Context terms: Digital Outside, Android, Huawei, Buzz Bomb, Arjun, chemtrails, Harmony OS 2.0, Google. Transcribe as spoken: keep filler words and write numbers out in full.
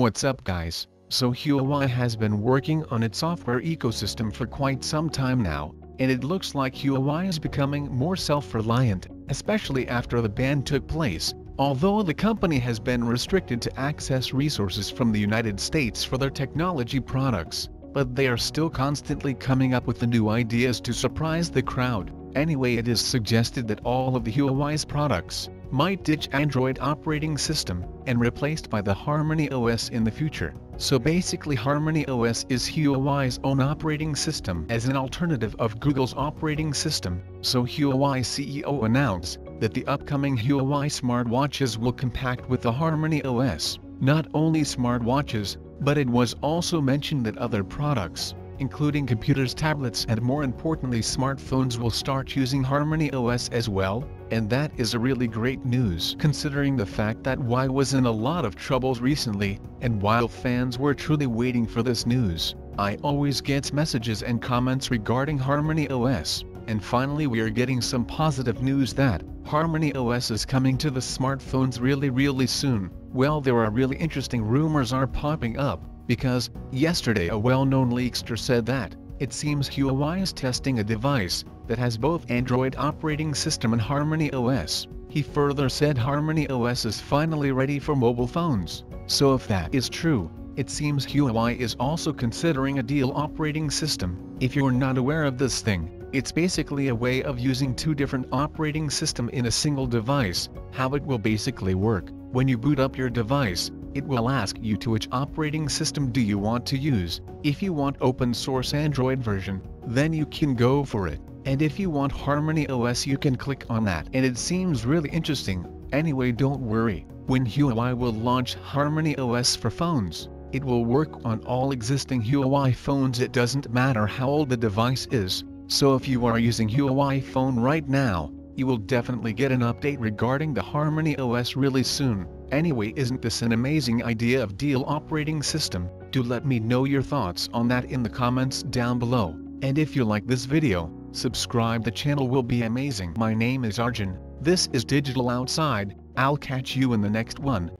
What's up guys, so Huawei has been working on its software ecosystem for quite some time now, and it looks like Huawei is becoming more self-reliant, especially after the ban took place, although the company has been restricted to access resources from the United States for their technology products, but they are still constantly coming up with the new ideas to surprise the crowd. Anyway, it is suggested that all of the Huawei's products might ditch Android operating system and replaced by the Harmony O S in the future. So basically Harmony O S is Huawei's own operating system as an alternative of Google's operating system. So Huawei C E O announced that the upcoming Huawei smartwatches will compact with the Harmony O S. Not only smartwatches, but it was also mentioned that other products, including computers, tablets and more importantly smartphones, will start using Harmony O S as well, and that is a really great news considering the fact that Huawei was in a lot of troubles recently, and while fans were truly waiting for this news, I always get messages and comments regarding Harmony O S, and finally we are getting some positive news that Harmony O S is coming to the smartphones really really soon. Well, there are really interesting rumors are popping up, because yesterday a well-known leakster said that it seems Huawei is testing a device that has both Android operating system and Harmony O S. He further said Harmony O S is finally ready for mobile phones. So if that is true, it seems Huawei is also considering a dual operating system. If you're not aware of this thing, it's basically a way of using two different operating system in a single device. How it will basically work: when you boot up your device, it will ask you to which operating system do you want to use. If you want open source Android version, then you can go for it, and if you want Harmony O S you can click on that, and it seems really interesting. Anyway, don't worry, when Huawei will launch Harmony O S for phones, it will work on all existing Huawei phones. It doesn't matter how old the device is, so if you are using Huawei phone right now, you will definitely get an update regarding the Harmony O S really soon. Anyway, isn't this an amazing idea of dual operating system? Do let me know your thoughts on that in the comments down below, and if you like this video, subscribe, the channel will be amazing. My name is Arjun, this is Digital Outside, I'll catch you in the next one.